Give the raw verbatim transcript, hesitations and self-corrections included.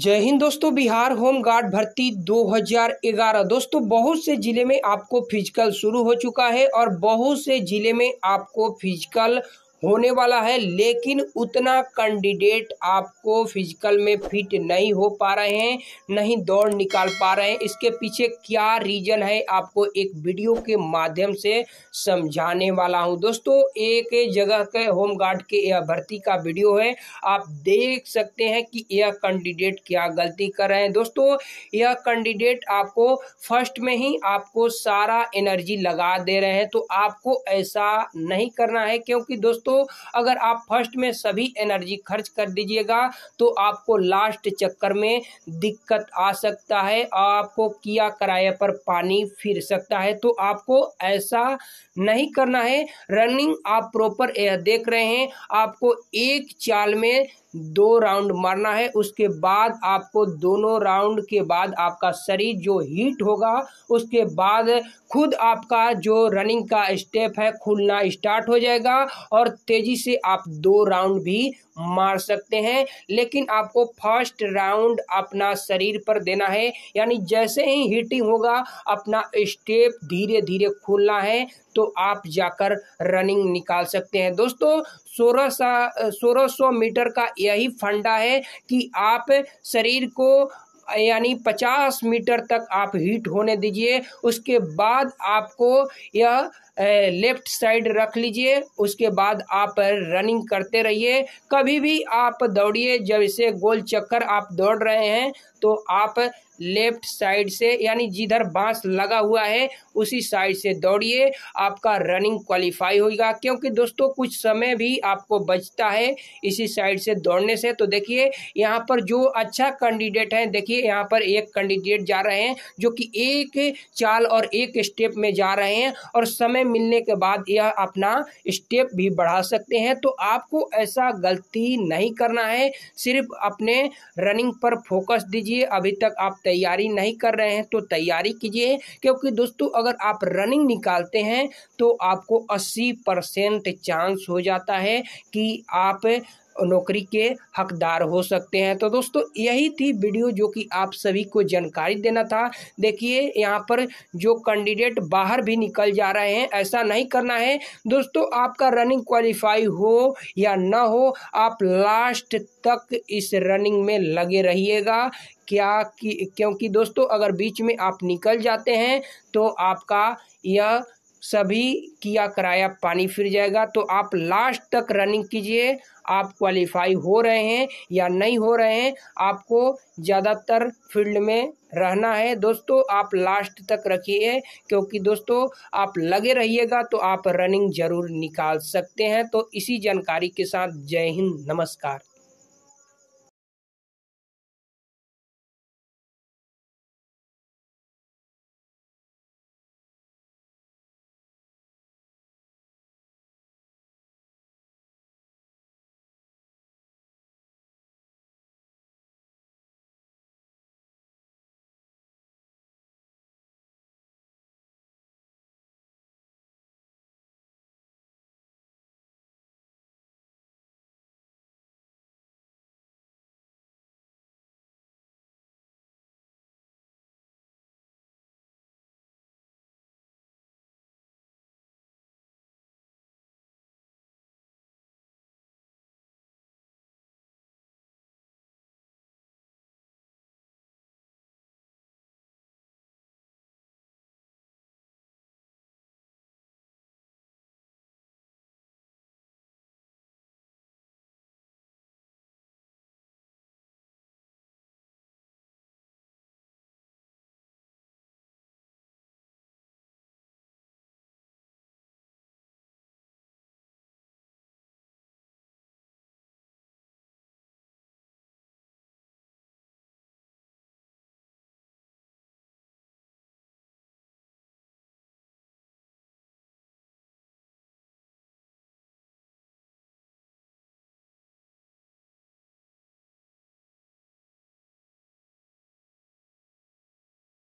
जय हिंद दोस्तों, बिहार होमगार्ड भर्ती दो हज़ार ग्यारह। दोस्तों बहुत से ज़िले में आपको फिजिकल शुरू हो चुका है और बहुत से ज़िले में आपको फिजिकल होने वाला है, लेकिन उतना कैंडिडेट आपको फिजिकल में फिट नहीं हो पा रहे हैं, नहीं दौड़ निकाल पा रहे हैं। इसके पीछे क्या रीज़न है आपको एक वीडियो के माध्यम से समझाने वाला हूं। दोस्तों एक जगह के होमगार्ड के यह भर्ती का वीडियो है, आप देख सकते हैं कि यह कैंडिडेट क्या गलती कर रहे हैं। दोस्तों यह कैंडिडेट आपको फर्स्ट में ही आपको सारा एनर्जी लगा दे रहे हैं, तो आपको ऐसा नहीं करना है, क्योंकि दोस्तों तो अगर आप फर्स्ट में सभी एनर्जी खर्च कर दीजिएगा तो आपको लास्ट चक्कर में दिक्कत आ सकता है, आपको किया किराए पर पानी फिर सकता है। तो आपको ऐसा नहीं करना है। रनिंग आप प्रॉपर यह देख रहे हैं, आपको एक चाल में दो राउंड मारना है, उसके बाद आपको दोनों राउंड के बाद आपका शरीर जो हीट होगा, उसके बाद खुद आपका जो रनिंग का स्टेप है खुलना स्टार्ट हो जाएगा और तेज़ी से आप दो राउंड भी मार सकते हैं। लेकिन आपको फर्स्ट राउंड अपना शरीर पर देना है, यानी जैसे ही हीटिंग होगा अपना स्टेप धीरे धीरे खुलना है, तो आप जाकर रनिंग निकाल सकते हैं। दोस्तों सोलह सोलह सौ मीटर का यही फंडा है कि आप शरीर को यानी पचास मीटर तक आप हीट होने दीजिए, उसके बाद आपको यह लेफ्ट साइड रख लीजिए, उसके बाद आप रनिंग करते रहिए। कभी भी आप दौड़िए, जब इसे गोल चक्कर आप दौड़ रहे हैं तो आप लेफ्ट साइड से यानी जिधर बांस लगा हुआ है उसी साइड से दौड़िए, आपका रनिंग क्वालिफाई होगा। क्योंकि दोस्तों कुछ समय भी आपको बचता है इसी साइड से दौड़ने से। तो देखिए यहाँ पर जो अच्छा कैंडिडेट है, देखिए यहाँ पर एक कैंडिडेट जा रहे हैं जो कि एक चाल और एक स्टेप में जा रहे हैं और समय मिलने के बाद यह अपना स्टेप भी बढ़ा सकते हैं। तो आपको ऐसा गलती नहीं करना है, सिर्फ अपने रनिंग पर फोकस दीजिए। अभी तक आप तैयारी नहीं कर रहे हैं तो तैयारी कीजिए, क्योंकि दोस्तों अगर आप रनिंग निकालते हैं तो आपको अस्सी परसेंट चांस हो जाता है कि आप नौकरी के हकदार हो सकते हैं। तो दोस्तों यही थी वीडियो जो कि आप सभी को जानकारी देना था। देखिए यहाँ पर जो कैंडिडेट बाहर भी निकल जा रहे हैं, ऐसा नहीं करना है दोस्तों। आपका रनिंग क्वालिफाई हो या ना हो, आप लास्ट तक इस रनिंग में लगे रहिएगा, क्या कि क्योंकि दोस्तों अगर बीच में आप निकल जाते हैं तो आपका यह सभी किया किराया पानी फिर जाएगा। तो आप लास्ट तक रनिंग कीजिए, आप क्वालिफाई हो रहे हैं या नहीं हो रहे हैं, आपको ज़्यादातर फील्ड में रहना है। दोस्तों आप लास्ट तक रखिए, क्योंकि दोस्तों आप लगे रहिएगा तो आप रनिंग ज़रूर निकाल सकते हैं। तो इसी जानकारी के साथ जय हिंद, नमस्कार।